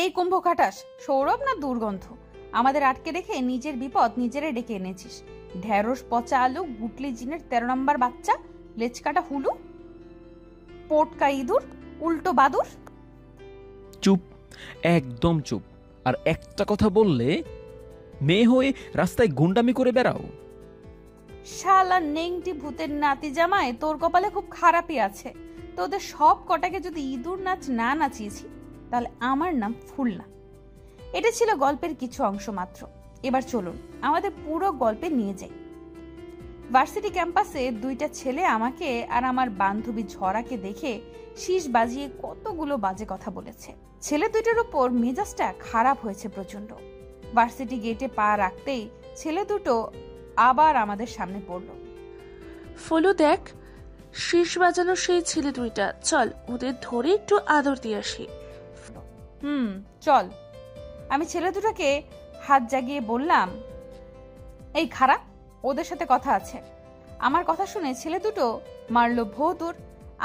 এই কুম্ভ খাটাস, সৌরভ না দুর্গন্ধ? আমাদের আটকে রেখে নিজের বিপদ নিজেরে ডেকে এনেছিস। ঢেঁড়স, পচা আলু, গুটলি জিনের 13 নম্বর বাচ্চা, লেচকাটা হুলু, পটকা ইঁদুর, উল্টো বাদুর। চুপ, একদম চুপ। আর একটা কথা বললে মেয়ে হয়ে রাস্তায় গুন্ডামি করে বেড়াও। শালা নেংটি ভূতের নাতি জামায়, তোর কপালে খুব খারাপই আছে। তোদের সব কটাকে যদি ইঁদুর নাচ না নাচিয়েছি তাহলে আমার নাম ফুল না। এটা ছিল গল্পের কিছু অংশ মাত্র। এবার চলুন আমাদের পুরো গল্পে নিয়ে যাই। ভার্সিটি ক্যাম্পাসে 2টা ছেলে আমাকে আর আমার বান্ধবী ঝরাকে দেখে শীষ বাজিয়ে কতগুলো বাজে কথা বলেছে। ছেলে দুইটার উপর মেজাজটা খারাপ হয়েছে প্রচন্ড। ভার্সিটি গেটে পা রাখতেই ছেলে দুটো আবার আমাদের সামনে পড়লো। ফলু, দেখ শীষ বাজানো সেই ছেলে দুইটা, চল ওদের ধরে একটু আদর দিয়ে আসি। চল। আমি ছেলে দুটাকে হাত জাগিয়ে বললাম, এই খারাপ, ওদের সাথে কথা আছে। আমার কথা শুনে ছেলে দুটো মারলো ভোদুর।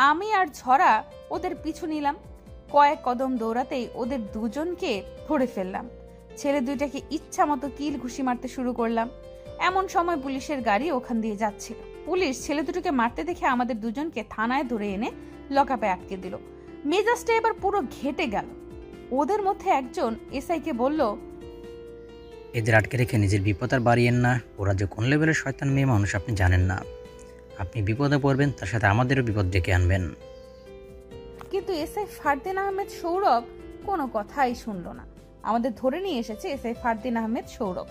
আমি আর ঝরা ওদের পিছু নিলাম। কয়েক কদম দৌড়াতেই ওদের দুজনকে ধরে ফেললাম। ছেলে দুইটাকে ইচ্ছা মতো কিল ঘুষি মারতে শুরু করলাম। এমন সময় পুলিশের গাড়ি ওখান দিয়ে যাচ্ছিল। পুলিশ ছেলে দুটোকে মারতে দেখে আমাদের দুজনকে থানায় ধরে এনে লকআপে আটকে দিল। মেজাজটা এবার পুরো ঘেটে গেল। ওদের মধ্যে একজন এসআইকে বলল, এদের আটকে রেখে নিজের বিপদ আর বাড়িয়েন না। ওরা যে কোন লেভেলের শয়তান মেয়ে মানুষ আপনি জানেন না। আপনি বিপদে পড়বেন, তার সাথে আমাদেরও বিপদ ডেকে আনবেন। কিন্তু এসআই ফারদিন আহমেদ সৌরভ কোনো কথাই শুনলো না। আমাদের ধরে নিয়ে এসেছে এসআই ফারদিন আহমেদ সৌরভ।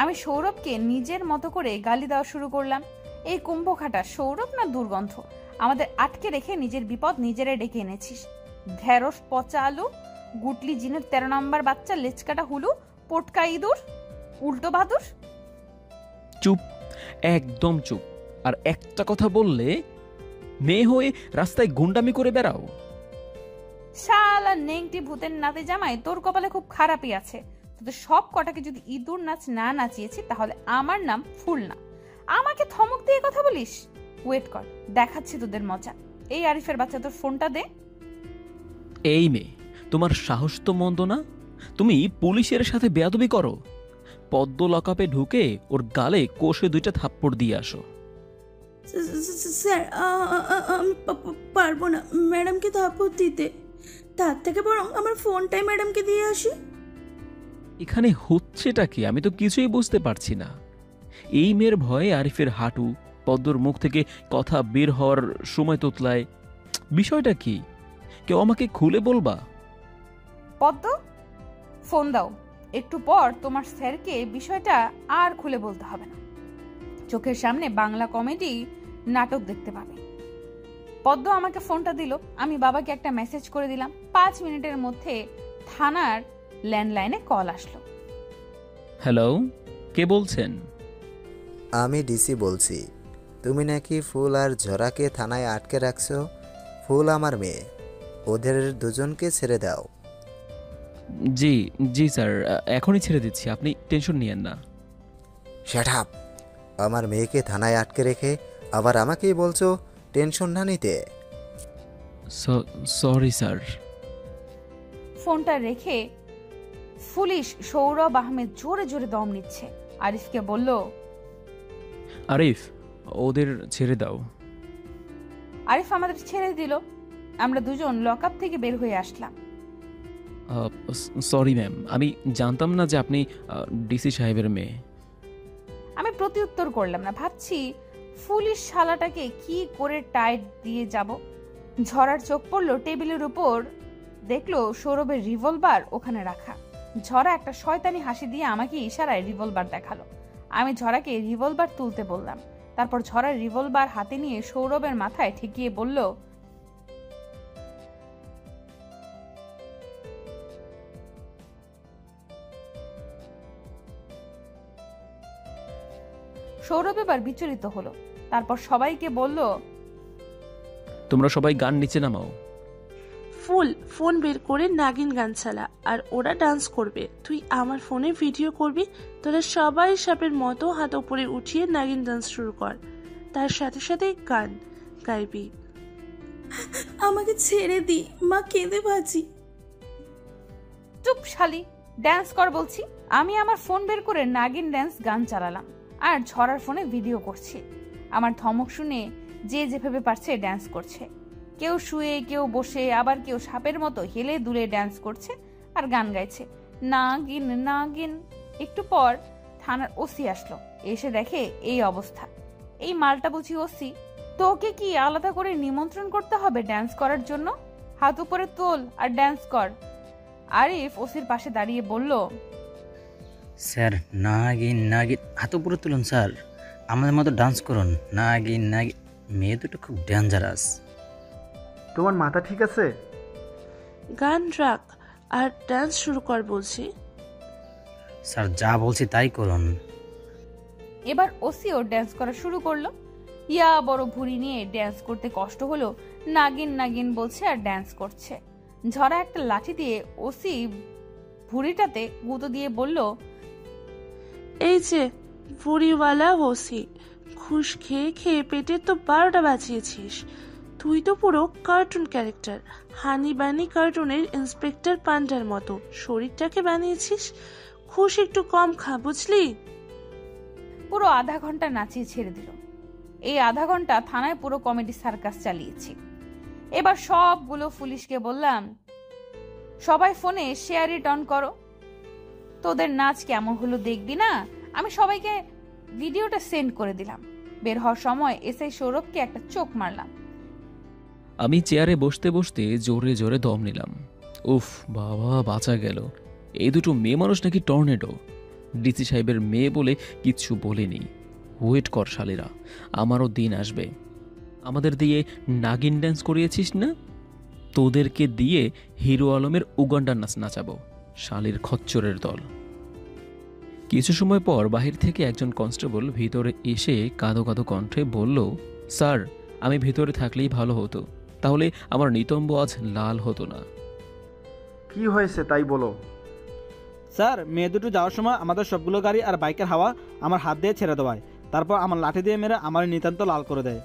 আমি সৌরভকে নিজের মতো করে গালি দেওয়া শুরু করলাম। এই কুম্ভ খাটা, সৌরভ না দুর্গন্ধ? আমাদের আটকে রেখে নিজের বিপদ নিজেরে ডেকে এনেছিস। ঢেঁড়স, পচা আলু, গুটলি জিনের 13 নম্বর বাচ্চা, লেচকাটা হুলু, পটকা ইঁদুর, উল্টো বাদুর। চুপ, একদম চুপ। আর একটা কথা বললে মেয়ে হয়ে রাস্তায় গুন্ডামি করে বেড়াও। শালা নেংটি ভূতের নাতে জামাই, তোর কপালে খুব খারাপই আছে। তোদের সব কটাকে যদি ইঁদুর নাচ না নাচিয়েছি তাহলে আমার নাম ফুল না। আমাকে থমক দিয়ে কথা বলিস? ওয়েট কর, দেখাচ্ছি তোদের মজা। এই আরিফের বাচ্চা, তোর ফোনটা দে। এই মেয়ে, তোমার সাহস তো মন্দ না। তুমি পুলিশের সাথে বেয়াদবি করো, পদ্ম লকআপে ঢুকে ওর গালে কোষে 2টা থাপ্পড় দিয়ে আসো। স্যার, আমি পারবো না ম্যাডামকে থাপ্পড় দিতে। তার থেকে বরং আমার ফোনটাই ম্যাডামকে দিয়ে আসি। এখানে হচ্ছেটা কি? আমি তো কিছুই বুঝতে পারছি না। এই মেয়ের ভয়ে আরিফের হাঁটু, পদ্মর মুখ থেকে কথা বের হওয়ার সময় তোতলায়। বিষয়টা কি, কেউ আমাকে খুলে বলবা? পদ্ম, ফোন দাও। একটু পর তোমার স্যারকে বিষয়টা আর খুলে বলতে হবে না। চোখের সামনে বাংলা কমেডি নাটক দেখতে পাবে। পদ্ম আমাকে ফোনটা দিল। আমি বাবাকে একটা মেসেজ করে দিলাম। 5 মিনিটের মধ্যে থানার ল্যান্ডলাইনে কল আসলো। হ্যালো, কে বলছেন? আমি ডিসি বলছি। তুমি নাকি ফুল আর ঝরাকে থানায় আটকে রাখছো? ফুল আমার মেয়ে, ওদের দুজনকে ছেড়ে দাও। জি জি স্যার, এখনই ছেড়ে দিচ্ছি, আপনি টেনশন নিয়েন না। Shut up! আমার মেয়েকে থানায় আটকে রেখে আবার আমাকেই বলছো টেনশন না নিতে? Sorry sir. ফোনটা রেখে পুলিশ সৌরভ আহমেদ জোরে জোরে দম নিচ্ছে। আরিফকে বলল, আরিফ ওদের ছেড়ে দাও। আরিফ আমাদের ছেড়ে দিল। আমরা দুজন লকআপ থেকে বের হয়ে আসলাম। সরি ম্যাম, আমি জানতাম না যে আপনি ডিসি সাহেবের মেয়ে। আমি প্রত্যুত্তর করলাম না, ভাবছি পুলিশ শালাটাকে কি করে টাইট দিয়ে যাব। ঝড়ার চোখ পড়লো টেবিলের উপর, দেখলো সৌরভের রিভলভার ওখানে রাখা। ঝড়া একটা শয়তানি হাসি দিয়ে আমাকে ইশারায় রিভলভার দেখালো। আমি ঝড়াকে রিভলভার তুলতে বললাম। তারপর ঝড়া রিভলভার হাতে নিয়ে সৌরভের মাথায় ঠেকিয়ে বলল, সৌরভ এবার বিচলিত হলো। তারপর সবাইকে বলল, তোমরা সবাই গান নিচে নামাও। ফুল, ফোন বের করে নাগিন গান চালা, আর ওরা ডান্স করবে। তুই আমার ফোনে ভিডিও করবি। তোরা সবাই সাপের মতো হাত উপরে উঠিয়ে নাগিন ডান্স শুরু কর, তার সাথে সাথে গান গাইবি। আমাকে ছেড়ে দি মা, কেঁদে বাঁচি। चुप शाली डांस कर बोलছি আমি আমার ফোন বের করে নাগিন ডান্স গান চালালাম আর ঝড়ার ফোনে ভিডিও করছি আমার ধমক শুনে যে যেভাবে পারছে ডান্স করছে কেউ শুয়ে কেউ বসে আবার কেউ সাপের মতো হেলে দুলে ডান্স করছে আর গান গাইছে নাগিন নাগিন একটু পর থানার ওসি আসলো এসে দেখে এই অবস্থা এই মালটা বুঝি ওসি তোকে কি আলাদা করে নিমন্ত্রণ করতে হবে ডান্স করার জন্য হাত উপরে তোল আর ডান্স কর आरिफ ओसिर पाशे दाड़िये बोलो सर नागिन नागिन हाथ ऊपर तुलन सर आमादेर मतो डांस करुन नागिन नागिन मेये दुटो खूब डेंजरस तोमार माथा ठीक आछे गान राख आर डांस शुरू कर बोलछि सर जा बोलछि ताई करुन एबार ओसिओ डांस करा शुरू करलो या बड़ो भुरी निये डांस करते कष्ट हलो नागिन नागिन बोलछे आर डांस करछे झड़ा एक लाठी दिए ओसी भुड़ीटाते गुतो दिए बोलो ए जे भुड़ी वाला ओसी खुश खेये खेये पेटे तो 12टा बाजिएछिस तुई तो पुरो कार्टून क्यारेक्टर हानी बानी कार्टुनेर इंस्पेक्टर पांडार मतो शरीरटाके बानिएछिस खुश एकटु कम खा बुझलि पुरो आधा घंटा नाचिए छेड़े दिलो ए आधा घंटा थानाय पुरो कमेडी सार्कास चालिएछि এবার সবগুলো পুলিশকে বললাম সবাই ফোনে শেয়ার ইট অন করো তোদের নাচ কেমন হলো দেখবি না আমি সবাইকে ভিডিওটা সেন্ড করে দিলাম বের হওয়ার সময় এসআই সৌরভকে একটা চোখ মারলাম আমি চেয়ারে বসতে বসতে জোরে জোরে দম নিলাম উফ বাবা বাঁচা গেল এই দুটো মেয়ে মানুষ নাকি টর্নেডো ডিসি সাহেবের মেয়ে বলে কিছু বলেনি ওয়েট কর শালীরা আমারও দিন আসবে আমাদের দিয়ে নাগিন ডান্স করিয়েছিস না তোদেরকে দিয়ে হিরো আলমের উগান্ডার নাচ নাচাবো শালীর খচ্চরের দল কিছু সময় পর বাহির থেকে একজন কনস্টেবল ভিতরে এসে কাঁদো কাঁদো কণ্ঠে বলল স্যার আমি ভিতরে থাকলেই ভালো হতো তাহলে আমার নিতম্ব আজ লাল হতো না কি হয়েছে তাই বলো স্যার মেয়ে দুটো যাওয়ার সময় আমাদের সবগুলো গাড়ি আর বাইকের হাওয়া আমার হাত দিয়ে ছেড়ে দেওয়ায় তারপর আমার লাঠি দিয়ে মেরে আমার নিতান্ত লাল করে দেয়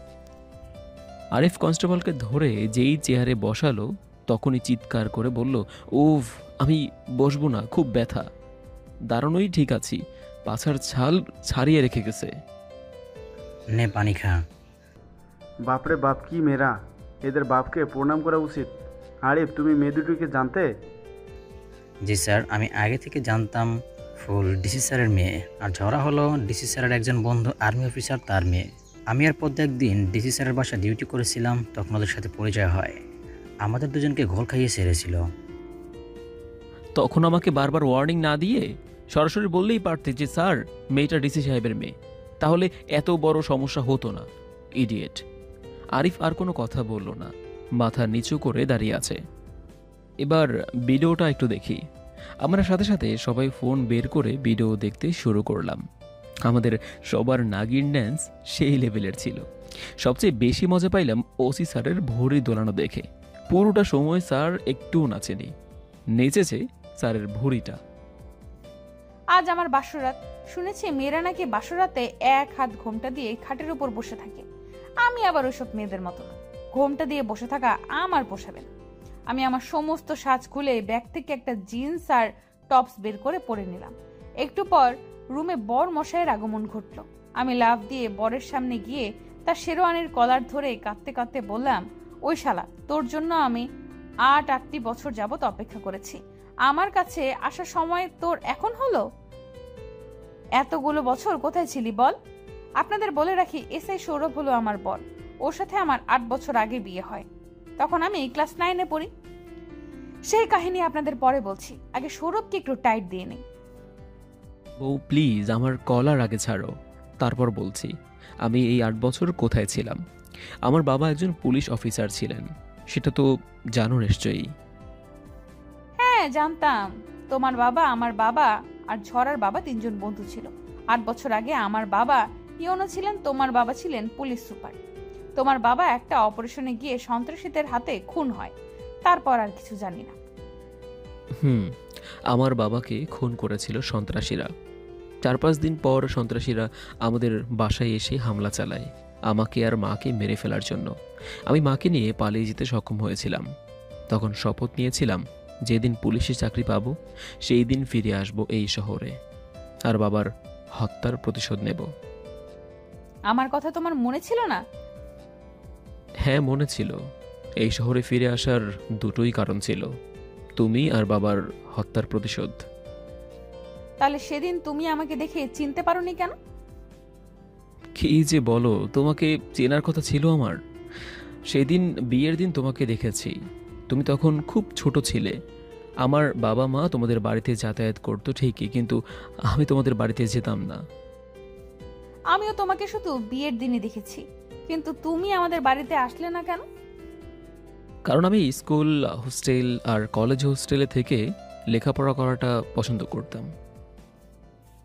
आरिफ कन्स्टेबल के धरे जेई चेयारे बसालो तखोनी चित्कार करे बोल्लो उफ आमी बसबो ना खूब व्यथा दारुणोई ठीक आछि पाछार छाल छाड़िए रेखे गेछे ने पानी खा बाप रे बाप की मेरा एदेर बाप के प्रणाम करा उचित आरिफ तुमी मेदुटुके जानते जी सर आमी आगे थेके जानताम फुल डिसी सरेर मेये आर झरा हलो डिसी सरेर एकजन बंधु आर्मी अफिसार तार मेये আমি আর পর একদিন ডিসি স্যারের বাসায় ডিউটি করেছিলাম তখন ওদের সাথে পরিচয় হয় আমাদের দুজনকে ঘোল খাইয়ে ছেড়েছিল তখন আমাকে বারবার ওয়ার্নিং না দিয়ে সরাসরি বললেই পারতে যে স্যার মেয়েটা ডিসি সাহেবের মেয়ে তাহলে এত বড় সমস্যা হতো না ইডিয়েট আরিফ আর কোনো কথা বলল না মাথা নিচু করে দাঁড়িয়ে আছে এবার ভিডিওটা একটু দেখি আমরা সাথে সাথে সবাই ফোন বের করে ভিডিও দেখতে শুরু করলাম আমাদের সবার নাগিন ডান্স সেই লেভেলের ছিল সবচেয়ে বেশি মজা পাইলাম ওসি স্যারের ভুঁড়ি দোলানো দেখে পুরোটা সময় স্যার একটুও নাচেনি নেচেছে স্যারের ভুঁড়িটা আজ আমার বাসরাত শুনেছি মেয়েরা নাকি বাসরাতে এক হাত ঘোমটা দিয়ে খাটের উপর বসে থাকে আমি আবার ওইসব মেয়েদের মতো না ঘোমটা দিয়ে বসে থাকা আমার পোষাবে না আমি আমার সমস্ত সাজ খুলে ব্যাগ থেকে একটা জিন্স আর টপস বের করে পরে নিলাম একটু পর রুমে বর মশাইয়ের আগমন ঘটলো আমি লাফ দিয়ে বরের সামনে গিয়ে তার শেরওয়ানির কলার ধরে কাঁদতে কাঁদতে বললাম ওই শালা তোর জন্য আমি ৮-৮টি বছর যাবত অপেক্ষা করেছি আমার কাছে আসার সময় তোর এখন হলো এতগুলো বছর কোথায় ছিলি বল আপনাদের বলে রাখি এসআই সৌরভ হলো আমার বর ওর সাথে আমার ৮ বছর আগে বিয়ে হয় তখন আমি ক্লাস 9-এ পড়ি সেই কাহিনী আপনাদের পরে বলছি আগে সৌরভকে একটু টাইট দিয়ে নেই ও প্লিজ আমার কলার আগে ছাড়ো তারপর বলছি আমি এই ৮ বছর কোথায় ছিলাম আমার বাবা একজন পুলিশ অফিসার ছিলেন সেটা তো জানো নিশ্চয়ই হ্যাঁ জানতাম তোমার বাবা আমার বাবা আর ঝড়ার বাবা তিনজন বন্ধু ছিল ৮ বছর আগে আমার বাবা ইওনো ছিলেন তোমার বাবা ছিলেন পুলিশ সুপার তোমার বাবা একটা অপারেশনে গিয়ে সন্ত্রাসীদের হাতে খুন হয় তারপর আর কিছু জানি না আমার বাবাকে খুন করেছিল সন্ত্রাসীরা ৪-৫ দিন পর সন্ত্রাসীরা আমাদের বাসায় এসে হামলা চালায় আমাকে আর মাকে মেরে ফেলার জন্য আমি মাকে নিয়ে পালিয়ে যেতে সক্ষম হয়েছিলাম তখন শপথ নিয়েছিলাম যেদিন পুলিশে চাকরি পাব সেই দিন ফিরে আসব এই শহরে আর বাবার হত্যার প্রতিশোধ নেব। আমার কথা তোমার মনে ছিল না? হ্যাঁ মনে ছিল। এই শহরে ফিরে আসার দুটোই কারণ ছিল, তুমি আর বাবার হত্যার প্রতিশোধ। তাহলে সেদিন তুমি আমাকে দেখে চিনতে পারোনি কেন? কি যে বলো, তোমাকে চেনার কথা ছিল আমার। সেদিন বিয়ের দিন তোমাকে দেখেছি, তুমি তখন খুব ছোট ছিলে। আমার বাবা মা তোমাদের বাড়িতে যাতায়াত করতো ঠিকই, কিন্তু আমি তোমাদের বাড়িতে যেতাম না। আমিও তোমাকে শুধু বিয়ের দিনই দেখেছি, কিন্তু তুমি আমাদের বাড়িতে আসলে না কেন? কারণ আমি স্কুল হোস্টেল আর কলেজ হোস্টেলে থেকে লেখাপড়া করাটা পছন্দ করতাম।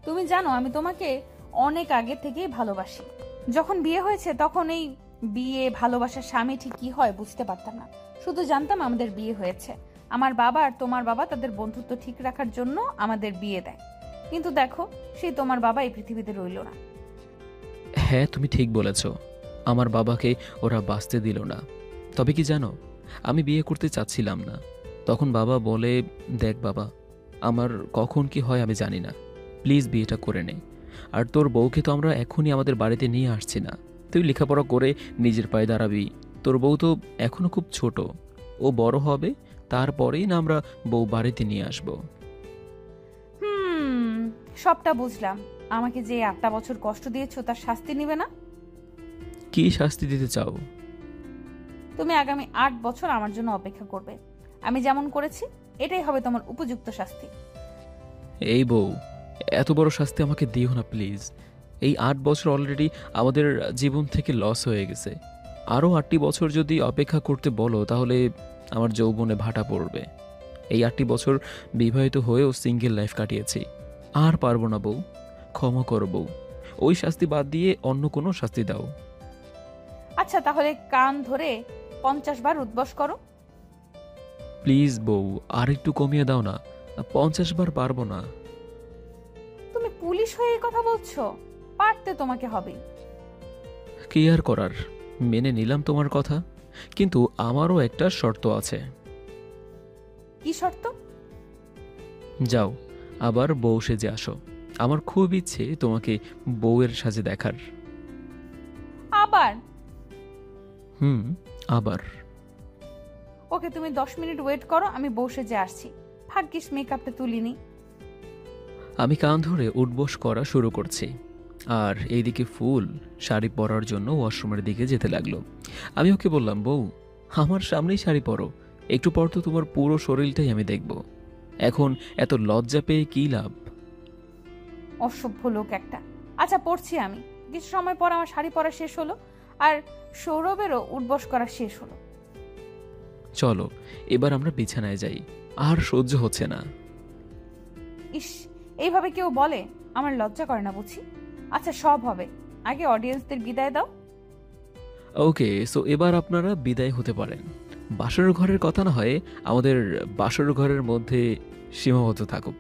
তুমি জানো আমি তোমাকে অনেক আগে থেকেই ভালোবাসি। যখন বিয়ে হয়েছে তখন এই বিয়ে ভালোবাসার স্বামী ঠিক কি হয় বুঝতে পারতাম না, শুধু জানতাম আমাদের বিয়ে হয়েছে। আমার বাবা আর তোমার বাবা তাদের বন্ধুত্ব ঠিক রাখার জন্য আমাদের বিয়ে দেয়, কিন্তু দেখো সেই তোমার বাবা এই পৃথিবীতে রইল না। হ্যাঁ তুমি ঠিক বলেছ, আমার বাবাকে ওরা বাঁচতে দিল না। তবে কি জানো, আমি বিয়ে করতে চাচ্ছিলাম না। তখন বাবা বলে, দেখ বাবা আমার কখন কি হয় আমি জানি না, প্লিজ বিয়েটা করে নে। আর তোর বউকে তো আমরা এখনই আমাদের বাড়িতে নিয়ে আসছি না, তুই লেখাপড়া করে নিজের পায়ে দাঁড়াবি। তোর বউ তো এখনও খুব ছোট, ও বড় হবে তারপরেই না আমরা বউ বাড়িতে নিয়ে আসব। সবটা বুঝলাম। আমাকে যে 8টা বছর কষ্ট দিয়েছো তার শাস্তি নেবে না? কি শাস্তি দিতে চাও? তুমি আগামী 8 বছর আমার জন্য অপেক্ষা করবে, আমি যেমন করেছি এটাই হবে তোমার উপযুক্ত শাস্তি। এই বউ, এত বড় শাস্তি আমাকে দিও না প্লিজ। এই 8 বছর অলরেডি আমাদের জীবন থেকে লস হয়ে গেছে, আরও 8টি বছর যদি অপেক্ষা করতে বলো তাহলে আমার যৌবনে ভাটা পড়বে। এই 8টি বছর বিবাহিত হয়েও সিঙ্গেল লাইফ কাটিয়েছি, আর পারবো না বউ, ক্ষমা করো বউ। ওই শাস্তি বাদ দিয়ে অন্য কোনো শাস্তি দাও। আচ্ছা তাহলে কান ধরে 50 বার উদ্বাস করো। প্লিজ বউ আর একটু কমিয়ে দাও না, 50 বার পারবো না। তুমি পুলিশ হয়ে এই কথা বলছো? পারতে তোমাকে হবে। কি আর করার, মেনে নিলাম তোমার কথা, কিন্তু আমারও একটা শর্ত আছে। কি শর্ত? যাও আবার বউ সেজে আসো, আমার খুব ইচ্ছে তোমাকে বউয়ের সাজে দেখার। আবার? আবার। ওকে তুমি 10 মিনিট ওয়েট করো, আমি বউ সেজে আসছি। ভাগ্যিস মেকআপটা তুলিনি। আমি কান ধরে উঠবস করা শুরু করছি, আর এইদিকে ফুল শাড়ি পরার জন্য ওয়াশরুমের দিকে যেতে লাগলো। আমি ওকে বললাম, বউ আমার সামনেই শাড়ি পরো, একটু পর তো তোমার পুরো শরীরটাই আমি দেখব, এখন এত লজ্জা পেয়ে কি লাভ। অসভ্য লোক একটা। আচ্ছা পরছি আমি। কিছু সময় পর আমার শাড়ি পরা শেষ হলো, আর সৌরভেরও উঠবস করা শেষ হলো। চলো এবার আমরা বিছানায় যাই, আর সহ্য হচ্ছে না। ইস, এইভাবে কেউ বলে? আমার লজ্জা করে না বুঝি। আচ্ছা সব হবে, আগে অডিয়েন্সদের বিদায় দাও। ওকে, সো এবার আপনারা বিদায় হতে পারেন। বাসর ঘরের কথা না হয় আমাদের বাসর ঘরের মধ্যে সীমাবদ্ধ থাকুক।